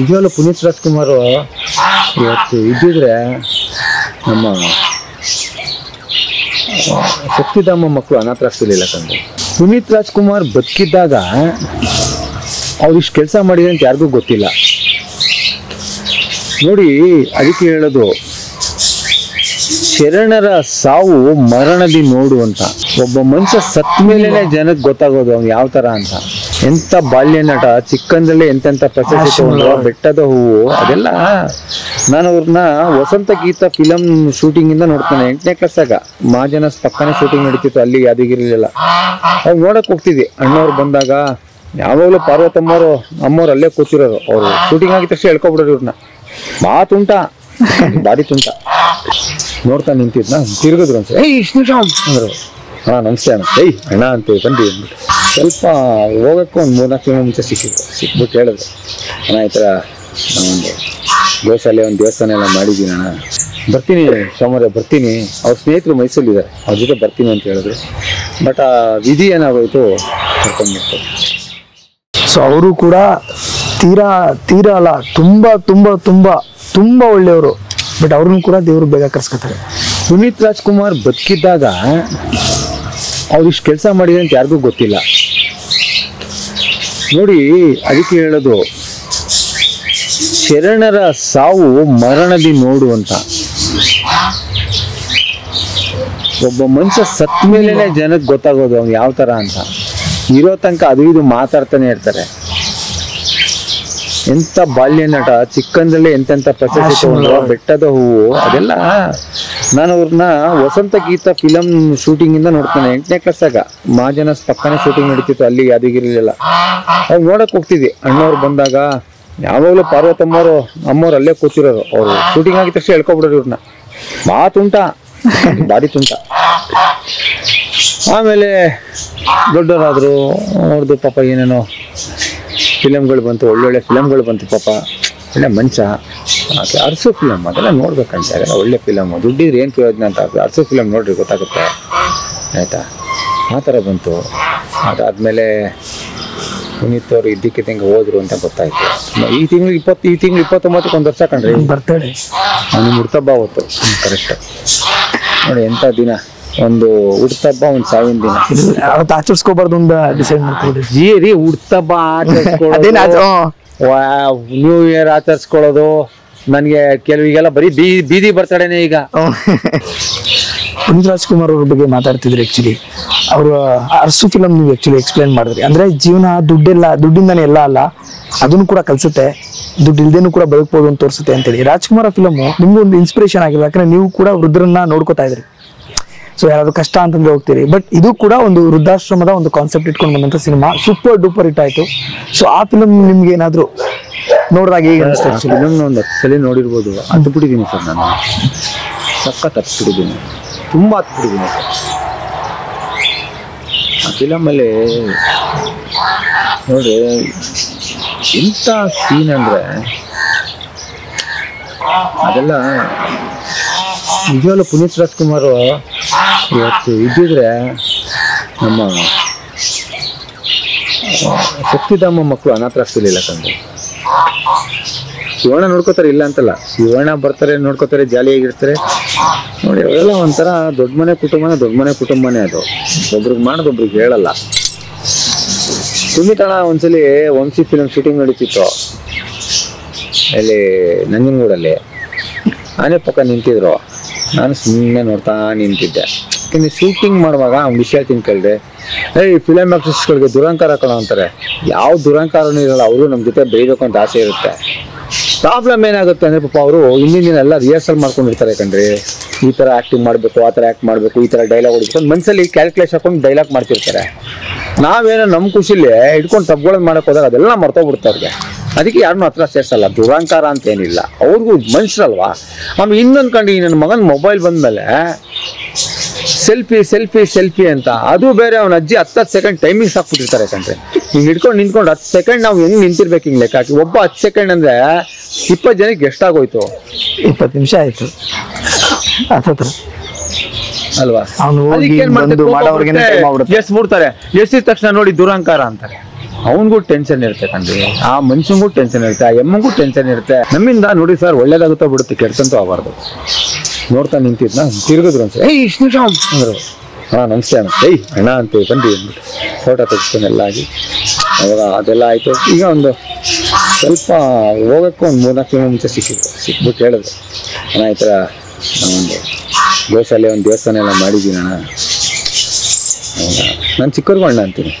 ನಿಜವಲ್ಲ ಪುನೀತ್ ರಾಜ್ಕುಮಾರ್ ಇವತ್ತು ಇದ್ದಿದ್ರೆ ನಮ್ಮ ಶಕ್ತಿಧಾಮ ಮಕ್ಕಳು ಅನಾಥರಾಗ್ತಿರ್ಲಿಲ್ಲ ಕಂಡು. ಪುನೀತ್ ರಾಜ್ಕುಮಾರ್ ಬದುಕಿದ್ದಾಗ ಅವ್ರಿಷ್ಟು ಕೆಲಸ ಮಾಡಿದೆ ಅಂತ ಯಾರಿಗೂ ಗೊತ್ತಿಲ್ಲ ನೋಡಿ. ಅದಕ್ಕೆ ಹೇಳೋದು ಶರಣರ ಸಾವು ಮರಣದಿ ನೋಡು ಅಂತ. ಒಬ್ಬ ಮನುಷ್ಯ ಸತ್ ಮೇಲೆನೆ ಜನಕ್ಕೆ ಗೊತ್ತಾಗೋದು ಅವ್ನು ಯಾವ ತರ ಅಂತ. ಎಂತ ಬಾಲ್ಯ ನಟ, ಚಿಕ್ಕಂದಲ್ಲೇ ಎಂತೆಂಥ ಪ್ರಶಸ್ತಿ, ಬೆಟ್ಟದ ಹೂವು, ಅದೆಲ್ಲ. ನಾನು ಅವ್ರನ್ನ ವಸಂತ ಗೀತ ಫಿಲಮ್ ಶೂಟಿಂಗಿಂದ ನೋಡ್ತಾನೆ. 8ನೇ ಕ್ಲಾಸಾಗ ಮಹಾಜನ ಪಕ್ಕನೇ ಶೂಟಿಂಗ್ ನಡೀತಿತ್ತು, ಅಲ್ಲಿ ಯಾದಿಗಿರಲಿಲ್ಲ. ಅವ್ರು ನೋಡಕ್ ಹೋಗ್ತಿದ್ವಿ. ಅಣ್ಣವ್ರು ಬಂದಾಗ ಯಾವಾಗಲೂ ಪಾರ್ವತಮ್ಮವರು ಅಮ್ಮವ್ರು ಅಲ್ಲೇ ಕೂತಿರೋರು. ಅವರು ಶೂಟಿಂಗ್ ಆಗಿದ ತಕ್ಷಣ ಹೇಳ್ಕೊಬಿಡೋರು ಇವ್ರನ್ನ. ಭಾರಿ ತುಂಟ ನೋಡ್ತಾ ನಿಂತಿದ್ನ. ತಿರ್ಗದ್ರು ಅನ್ಸ, ಏಯ್ ಇಷ್ಟು ನಿಮಿಷ ಅಂದ್ರು. ಹಾ ನಮಸ್ತೆ ಅಣ್ಣ. ಏಯ್ ಅಣ್ಣ ಅಂತ ಬಂದು ಸ್ವಲ್ಪ ಹೋಗಕ್ಕೆ ಒಂದು 3-4 ಕಿಲೋಮೀಟರ್ ಮುಂಚೆ ಸಿಕ್ಬಿಟ್ಟು ಹೇಳಿದ್ರು, ಅಣ್ಣ ಈ ಥರ ನಾವೊಂದು ಗೋಶಾಲೆ ಒಂದು ದೇವಸ್ಥಾನ ಎಲ್ಲ ಮಾಡಿದ್ದೀನಿ ಅಣ್ಣ, ಬರ್ತೀನಿ ಸೋಮವಾರ ಬರ್ತೀನಿ. ಅವ್ರ ಸ್ನೇಹಿತರು ಮೈಸೂರಲ್ಲಿದ್ದಾರೆ, ಅವ್ರ ಜೊತೆ ಬರ್ತೀನಿ ಅಂತ ಹೇಳಿದ್ರು. ಬಟ್ ಆ ವಿಧಿ ಏನಾಗೋಯ್ತು ಕರ್ಕೊಂಡ್ಬಿಡ್ತಾರೆ. ಸೊ ಅವರು ಕೂಡ ತೀರಾ ಅಲ್ಲ, ತುಂಬ ಒಳ್ಳೆಯವರು. ಬಟ್ ಅವ್ರನ್ನೂ ಕೂಡ ದೇವರು ಬೇಗ ಕರ್ಸ್ಕೊತಾರೆ. ಪುನೀತ್ ರಾಜ್ಕುಮಾರ್ ಬದುಕಿದ್ದಾಗ ಅವ್ರಿಷ್ಟು ಕೆಲಸ ಮಾಡಿದೆ ಅಂತ ಯಾರಿಗೂ ಗೊತ್ತಿಲ್ಲ ನೋಡಿ. ಅದಕ್ಕೆ ಹೇಳೋದು ಶರಣರ ಸಾವು ಮರಣದಿ ನೋಡು ಅಂತ. ಒಬ್ಬ ಮನುಷ್ಯ ಸತ್ ಮೇಲೆನೆ ಜನಕ್ಕೆ ಗೊತ್ತಾಗೋದು ಅವ್ನು ಯಾವ ಥರ ಅಂತ. ಇರೋ ತನಕ ಅದು ಇದು ಮಾತಾಡ್ತಾನೆ ಇರ್ತಾರೆ. ಎಂಥ ಬಾಲ್ಯ ನಟ, ಚಿಕ್ಕಂದಲ್ಲೇ ಎಂತೆಂಥ ಪ್ರಶಸ್ತಿ, ಬೆಟ್ಟದ ಹೂವು, ಅದೆಲ್ಲ. ನಾನು ಅವ್ರನ್ನ ವಸಂತ ಗೀತ ಫಿಲಮ್ ಶೂಟಿಂಗಿಂದ ನೋಡ್ತಾನೆ. 8ನೇ ಕ್ಲಾಸಾಗ ಮಹಾಜನ ಪಕ್ಕನೇ ಶೂಟಿಂಗ್ ನಡೀತಿತ್ತು, ಅಲ್ಲಿ ಯಾದಿಗಿರಲಿಲ್ಲ. ಅವ್ರು ನೋಡಕ್ ಹೋಗ್ತಿದ್ವಿ. ಅಣ್ಣವ್ರು ಬಂದಾಗ ಯಾವಾಗಲೂ ಪಾರ್ವತಮ್ಮವರು ಅಮ್ಮವ್ರು ಅಲ್ಲೇ ಕೂತಿರೋರು. ಅವರು ಶೂಟಿಂಗ್ ಆಗಿದ ತಕ್ಷಣ ಹೇಳ್ಕೊಬಿಡೋರು ಇವ್ರನ್ನ. ಭಾರಿ ತುಂಟ ಆಮೇಲೆ ದೊಡ್ಡವರಾದ್ರು. ಅವ್ರದ್ದು ಪಾಪ ಏನೇನೋ ಫಿಲಮ್ಗಳು ಬಂತು, ಒಳ್ಳೊಳ್ಳೆ ಫಿಲಮ್ಗಳು ಬಂತು. ಪಾಪ ಒಳ್ಳೆ ಮಂಚ ಅರಸು ಫಿಲಮ್ ಅದೆಲ್ಲ ನೋಡ್ಬೇಕಂತ, ಒಳ್ಳೆ ಫಿಲಮ್. ದುಡ್ಡಿದ್ರೆ ಏನು ಪ್ರಯೋಜನ ಅಂತ ಅರಸು ಫಿಲಮ್ ನೋಡ್ರಿ ಗೊತ್ತಾಗುತ್ತೆ ಆಯಿತಾ. ಆ ಥರ ಬಂತು. ಅದಾದಮೇಲೆ ಪುನೀತ್ ಅವರು ಇದ್ದಕ್ಕಿದ್ದಂಗೆ ಹೋದರು ಅಂತ ಗೊತ್ತಾಯಿತು. ಈ ತಿಂಗಳು 29ಕ್ಕೆ 1 ವರ್ಷ ಕಂಡ್ರಿ ಬರ್ತಾಳೆ. ನಿಮ್ಮ ಹುಡ್ತಬ್ಬ ಅವತ್ತು ಕರೆಕ್ಟ್ ನೋಡಿ. ಎಂಥ ದಿನ, ಒಂದು ಹುಡ್ತಬ್ಬ, ಒಂದು ಸಾವಿನ ದಿನ. ಅವತ್ತು ಆಚರಿಸ್ಕೋಬಾರ್ದು ಅಂತ ಡಿಸೈಡ್ ಮಾಡ್ಕೊಡಿ ಜೀ ರೀ. ಹುಡ್ತಬ್ಬ ಆಚರಿಸ್ಕೊಳ್ಳೋದು, ನ್ಯೂ ಇಯರ್ ಆಚರಿಸ್ಕೊಳ್ಳೋದು. ನನಗೆ ಕೆಲವಿಗೆಲ್ಲ ಬರೀ ಬೀದಿ ಬರ್ತಡೇನೆ. ಈಗ ಪುನೀತ್ ರಾಜ್ಕುಮಾರ್ ಅವ್ರ ಬಗ್ಗೆ ಮಾತಾಡ್ತಿದ್ರು. ಆ್ಯಕ್ಚುಲಿ ಅವರು ಅರಸು ಫಿಲಮ್ ನೀವು ಆ್ಯಕ್ಚುಲಿ ಎಕ್ಸ್ಪ್ಲೇನ್ ಮಾಡಿದ್ರಿ. ಅಂದರೆ ಜೀವನ ದುಡ್ಡಿಂದನೇ ಎಲ್ಲ ಅಲ್ಲ, ಅದನ್ನು ಕೂಡ ಕಲಿಸುತ್ತೆ. ದುಡ್ಡು ಇಲ್ದೇನು ಕೂಡ ಬದುಕ್ಬೋದು ಅಂತ ತೋರಿಸುತ್ತೆ ಅಂತೇಳಿ. ರಾಜ್ಕುಮಾರ್ ಫಿಲಮು ನಿಮಗೊಂದು ಇನ್ಸ್ಪಿರೇಷನ್ ಆಗಿಲ್ಲ, ಯಾಕಂದರೆ ನೀವು ಕೂಡ ವೃದ್ಧರನ್ನ ನೋಡ್ಕೋತಾ ಇದ್ರಿ. ಸೊ ಯಾರಾದ್ರೂ ಕಷ್ಟ ಅಂತಂದ್ರೆ ಹೋಗ್ತೀರಿ. ಬಟ್ ಇದು ಕೂಡ ಒಂದು ವೃದ್ಧಾಶ್ರಮದ ಒಂದು ಕಾನ್ಸೆಪ್ಟ್ ಇಟ್ಕೊಂಡು ಬಂದಂಥ ಸಿನಿಮಾ ಸೂಪರ್ ಡೂಪರ್ ಹಿಟ್ ಆಯಿತು. ಸೊ ಆ ಫಿಲಮ್ ನಿಮ್ಗೆ ಏನಾದರೂ ನೋಡಿದಾಗ ಹೇಗೆ ಅನಿಸ್ತಾ ಇತ್ತು? ಇನ್ನೊಂದು 10 ಸಲ ನೋಡಿರ್ಬೋದು ಅಂತ ಬಿಟ್ಟಿದ್ದೀನಿ ಸರ್. ನಾನು ಸಖತ್ ಹತ್ಬಿಟ್ಟಿದ್ದೀನಿ, ತುಂಬ ಹತ್ಬಿಟ್ಟಿದ್ದೀನಿ ಸರ್. ಆ ಫಿಲಮಲ್ಲಿ ನೋಡಿ ಇಂಥ ಸೀನ್ ಅಂದರೆ ಅದೆಲ್ಲ ನಿಜವಲ್ಲ. ಪುನೀತ್ ರಾಜ್ಕುಮಾರ್ ಇವತ್ತು ಇದ್ದಿದ್ರೆ ನಮ್ಮ ಶಕ್ತಿಧಾಮ ಮಕ್ಕಳು ಅನಾಥರಾಗ್ತಿರ್ಲಿಲ್ಲ ಕಂಡು. ಶಿವಣ್ಣ ನೋಡ್ಕೋತಾರೆ, ಇಲ್ಲ ಅಂತಲ್ಲ, ಶಿವಣ್ಣ ಬರ್ತಾರೆ, ನೋಡ್ಕೋತಾರೆ, ಜಾಲಿಯಾಗಿರ್ತಾರೆ ನೋಡಿ. ಅವೆಲ್ಲ ಒಂಥರ ದೊಡ್ಡ ಮನೆ ಕುಟುಂಬನೇ ಅದು. ಒಬ್ರಿಗೆ ಮಾಡೋದೊಬ್ರಿಗೆ ಹೇಳಲ್ಲ. ಪುನೀತ್ ಅಣ್ಣ ಒಂದ್ಸಲಿ ವಂಶಿ ಫಿಲಮ್ ಶೂಟಿಂಗ್ ನಡೀತಿತ್ತು ಅಲ್ಲಿ ನಂಜನಗೂಡಲ್ಲಿ. ಆನೆ ಪಕ್ಕ ನಿಂತಿದ್ರು. ನಾನು ಸುಮ್ಮನೆ ನೋಡ್ತಾ ನಿಂತಿದ್ದೆ. ಯಾಕೆಂದರೆ ಶೂಟಿಂಗ್ ಮಾಡುವಾಗ ಅವ್ನು ವಿಷಯ ತಿನ್ಕೇಳಿದೆ. ಈ ಫಿಲಮ್ ಆಕ್ಟ್ರೆಸ್ಗಳಿಗೆ ದುರಂಕಾರ ಕೊಡೋ ಅಂತಾರೆ. ಯಾವ ದುರಂಕಾರನೂ ಇರಲ್ಲ. ಅವರು ನಮ್ಮ ಜೊತೆ ಬೇಯಬೇಕು ಅಂತ ಆಸೆ ಇರುತ್ತೆ. ಪ್ರಾಬ್ಲಮ್ ಏನಾಗುತ್ತೆ ಅಂದರೆ ಪಾಪ ಅವರು ಹಿಂದಿನ ದಿನ ಎಲ್ಲ ರಿಹರ್ಸಲ್ ಮಾಡ್ಕೊಂಡಿರ್ತಾರೆ ಕಣ್ರಿ. ಈ ಥರ ಆ್ಯಕ್ಟಿಂಗ್ ಮಾಡಬೇಕು, ಆ ಥರ ಆ್ಯಕ್ಟ್ ಮಾಡಬೇಕು, ಈ ಥರ ಡೈಲಾಗ್ ಹೊಡಿಸ್ಕೊಂಡು ಮನಸ್ಸಲ್ಲಿ ಕ್ಯಾಲ್ಕುಲೇಷನ್ ಹಾಕೊಂಡು ಡೈಲಾಗ್ ಮಾಡ್ತಿರ್ತಾರೆ. ನಾವೇನೋ ನಮ್ಮ ಖುಷಿಲೇ ಇಟ್ಕೊಂಡು ತಪ್ಪುಗಳನ್ನು ಮಾಡೋಕ್ಕೆ ಹೋದಾಗ ಅದೆಲ್ಲ ಮರ್ತೋಗ್ಬಿಡ್ತಾವ್ರಿಗೆ. ಅದಕ್ಕೆ ಯಾರನ್ನೂ ಹತ್ರ ಸೇರಿಸಲ್ಲ. ದುರಂಕಾರ ಅಂತೇನಿಲ್ಲ, ಅವ್ರಿಗೂ ಮನುಷ್ಯರಲ್ವಾ. ಆಮೇಲೆ ಇನ್ನೊಂದು ಕಂಡು, ನನ್ನ ಮಗನ ಮೊಬೈಲ್ ಬಂದಮೇಲೆ ಸೆಲ್ಫಿ ಅಂತ. ಅದು ಬೇರೆ ಅವನ ಅಜ್ಜಿ 10 ಸೆಕೆಂಡ್ ಟೈಮಿಂಗ್ಸ್ ಹಾಕ್ಬಿಟ್ಟಿರ್ತಾರೆ ಕಂಡ್ರೆ. ಹಿಂಗೆ ಹಿಡ್ಕೊಂಡು ನಿಂತ್ಕೊಂಡು 10 ಸೆಕೆಂಡ್ ನಾವು ಹೆಂಗೆ ನಿಂತಿರ್ಬೇಕು ಹಿಂಗೆ ಲೆಕ್ಕ ಹಾಕಿ. ಒಬ್ಬ 10 ಸೆಕೆಂಡ್ ಅಂದರೆ 20 ಜನಕ್ಕೆ ಎಷ್ಟಾಗೋಯ್ತು? 20 ನಿಮಿಷ ಆಯಿತು ಅಲ್ವಾ. ಎಸ್ ಬಿಡ್ತಾರೆ, ಎಸ್ ತಕ್ಷಣ ನೋಡಿ ದುರಂಕಾರ ಅಂತಾರೆ. ಅವನಿಗೂ ಟೆನ್ಷನ್ ಇರುತ್ತೆ ಕಣ್ರಿ, ಆ ಮನುಷ್ಯನಿಗೂ ಟೆನ್ಷನ್ ಇರುತ್ತೆ, ಆ ಎಮ್ಮಗೂ ಟೆನ್ಷನ್ ಇರುತ್ತೆ. ನಮ್ಮಿಂದ ನೋಡಿ ಸರ್ ಒಳ್ಳೇದಾಗುತ್ತಾ ಬಿಡುತ್ತೆ, ಕೆಡ್ತಂತೂ ಆಗಬಾರ್ದು. ನೋಡ್ತಾ ನಿಂತಿದ್ನ ತಿರುಗಿದ್ರು ಅನ್ಸರಿ, ಏಯ್ ಇಷ್ಟು ನಿಮಿಷ ಅಂದರು, ಹಾಂ ನಮಸ್ತೆ ಅಣ್ಣ, ಏಯ್ ಅಣ್ಣ ಅಂತ ಬಂದು ಅಂದ್ಬಿಟ್ಟು ಫೋಟೋ ತೆಗೆಸ್ಕೊಂಡೆಲ್ಲ ಆಗಿ ಅವಾಗ ಅದೆಲ್ಲ ಆಯಿತು. ಈಗ ಒಂದು ಸ್ವಲ್ಪ ಹೋಗೋಕ್ಕೂ ಒಂದು 3-4 ದಿನ ಮುಂಚೆ ಸಿಕ್ಬಿಟ್ಟು ಹೇಳಿದ್ರು, ಅಣ್ಣ ಈ ಥರ ನಾವೊಂದು ಗೋಶಾಲೆ ಒಂದು ದೇವಸ್ಥಾನ ಎಲ್ಲ ಮಾಡಿದ್ದೀನಿ ಅಣ್ಣ, ನಾನು ಚಿಕ್ಕವ್ರಿಗೂ ಅಣ್ಣ ಅಂತೀನಿ,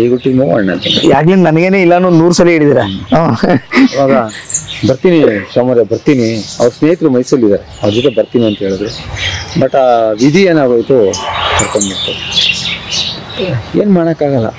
ಈಗುಟ್ಟಿಗೂ ಅಣ್ಣ ಅಂತೀನಿ, ಯಾಕೆ ನನಗೇನೆ ಇಲ್ಲ ಅನ್ನೋ 100 ಸಲ ಹೇಳಿದಿರಾ. ಅವಾಗ ಬರ್ತೀನಿ ಸೋಮವಾರ ಬರ್ತೀನಿ, ಅವ್ರ ಸ್ನೇಹಿತರು ಮೈಸೂರಿದ್ದಾರೆ, ಅವ್ರ ಜೊತೆ ಬರ್ತೀನಿ ಅಂತ ಹೇಳಿದ್ರು. ಬಟ್ ಆ ವಿಧಿ ಏನಾಗೋಯ್ತು ಕರ್ಕೊಂಡ್ಬಿಟ್ಟು ಏನು ಮಾಡೋಕ್ಕಾಗಲ್ಲ.